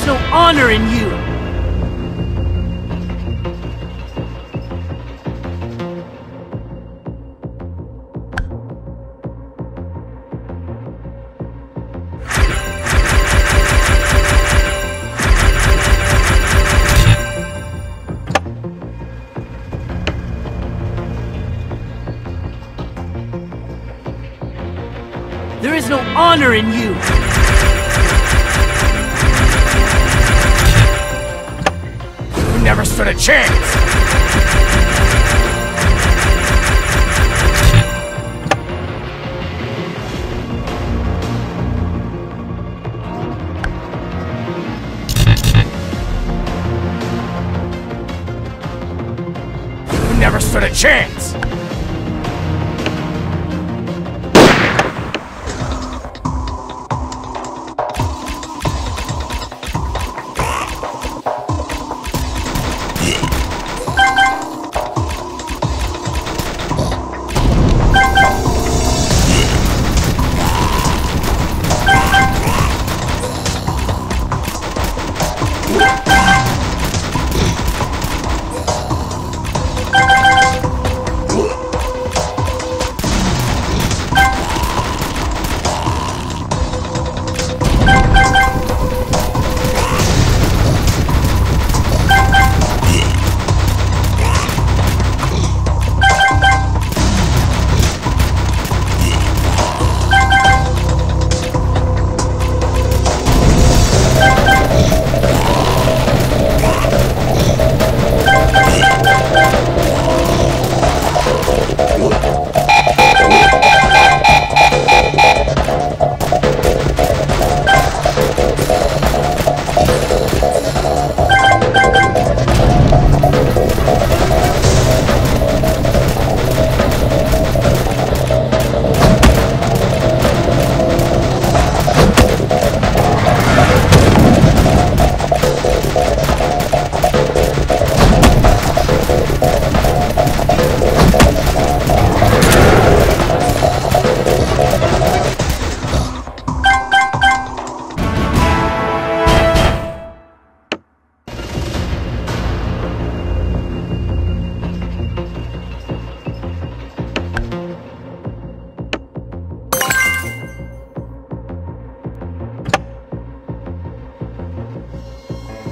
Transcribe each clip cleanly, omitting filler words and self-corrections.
is no honor in you! There is no honor in you! You never stood a chance! You never stood a chance!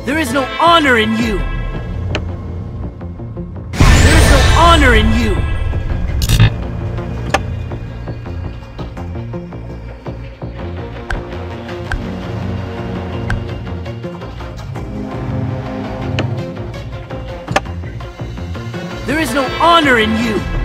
There is no honor in you! There is no honor in you! There is no honor in you!